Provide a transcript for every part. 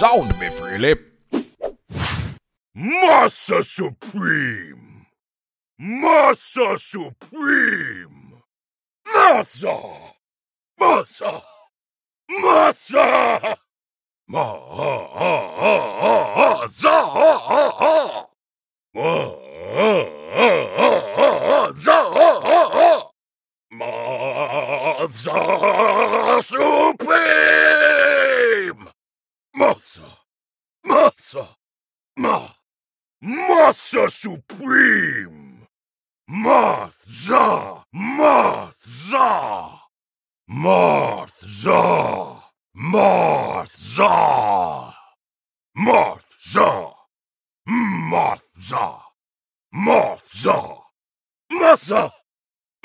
Sound me freely. Mothza Supreme! Mothza Supreme! Mothza! Mothza! Mothza! Mothza! Mothza! Mothza Supreme! Mothza! Mothza! Mothza Supreme! Mothza! Mothza! Mothza! Mothza! Mothza! Mothza! Mothza!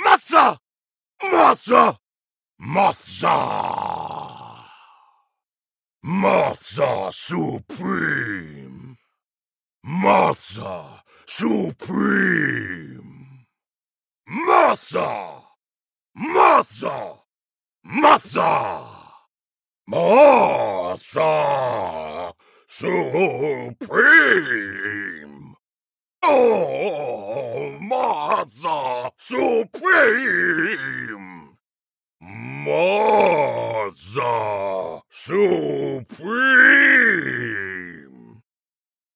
Mothza! Mothza! Mothza! Mothza! Mothza Supreme! Mothza Supreme! Mothza! Mothza! Mothza! Mothza Supreme! Oh, Mothza Supreme! Mothza Supreme!